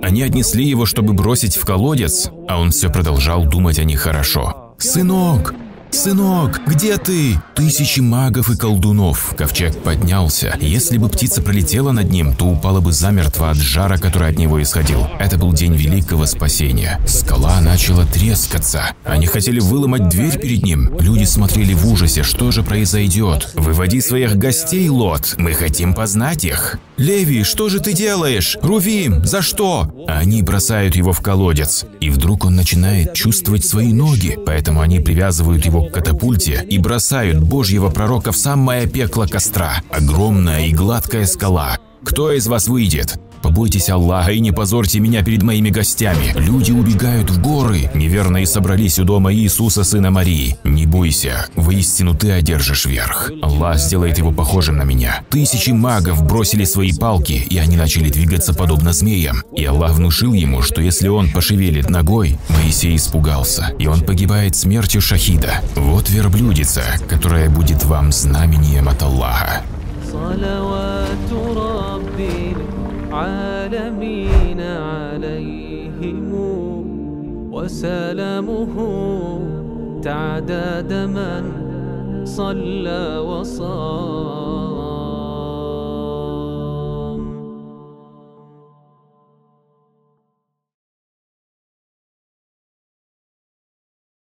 Они отнесли его, чтобы бросить в колодец, а он все продолжал думать о них хорошо. «Сынок! Сынок, где ты? Тысячи магов и колдунов!» Ковчег поднялся. Если бы птица пролетела над ним, то упала бы замертво от жара, который от него исходил. Это был день великого спасения. Скала начала трескаться. Они хотели выломать дверь перед ним. Люди смотрели в ужасе, что же произойдет. «Выводи своих гостей, Лот. Мы хотим познать их». «Леви, что же ты делаешь? Рувим, за что?» Они бросают его в колодец. И вдруг он начинает чувствовать свои ноги, поэтому они привязывают его к катапульте и бросают божьего пророка в самое пекло костра. Огромная и гладкая скала. «Кто из вас выйдет? Побойтесь Аллаха и не позорьте меня перед моими гостями». Люди убегают в горы. Неверные собрались у дома Иисуса, сына Марии. «Не бойся, воистину ты одержишь верх. Аллах сделает его похожим на меня». Тысячи магов бросили свои палки, и они начали двигаться подобно змеям. И Аллах внушил ему, что если он пошевелит ногой, Моисей испугался, и он погибает смертью шахида. Вот верблюдица, которая будет вам знамением от Аллаха. عالمين عليهم وسلامه تعداد من صلى وصام